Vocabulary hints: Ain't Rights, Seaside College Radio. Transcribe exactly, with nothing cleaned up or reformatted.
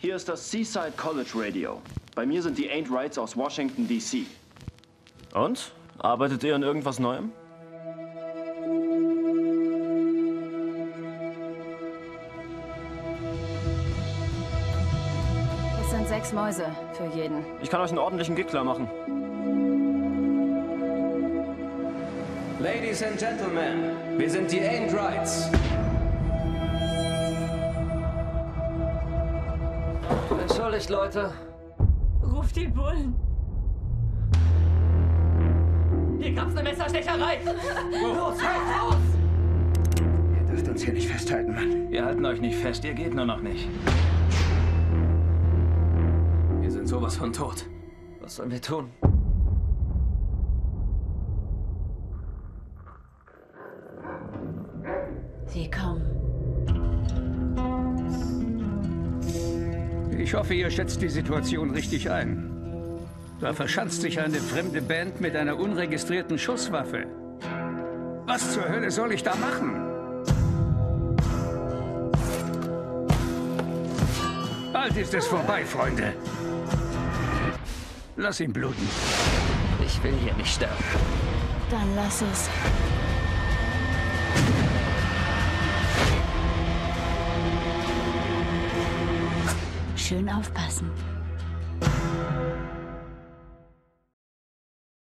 Hier ist das Seaside College Radio. Bei mir sind die Ain't Rights aus Washington, D C Und? Arbeitet ihr an irgendwas Neuem? Es sind sechs Mäuse für jeden. Ich kann euch einen ordentlichen Gig klar machen. Ladies and Gentlemen, wir sind die Ain't Rights. Entschuldigt, Leute. Ruft die Bullen. Hier gab's eine Messerstecherei. Los, halt raus! Ihr dürft uns hier nicht festhalten, Mann. Wir halten euch nicht fest, ihr geht nur noch nicht. Wir sind sowas von tot. Was sollen wir tun? Sie kommen. Ich hoffe, ihr schätzt die Situation richtig ein. Da verschanzt sich eine fremde Band mit einer unregistrierten Schusswaffe. Was zur Hölle soll ich da machen? Bald ist es vorbei, Freunde. Lass ihn bluten. Ich will hier nicht sterben. Dann lass es. Schön aufpassen.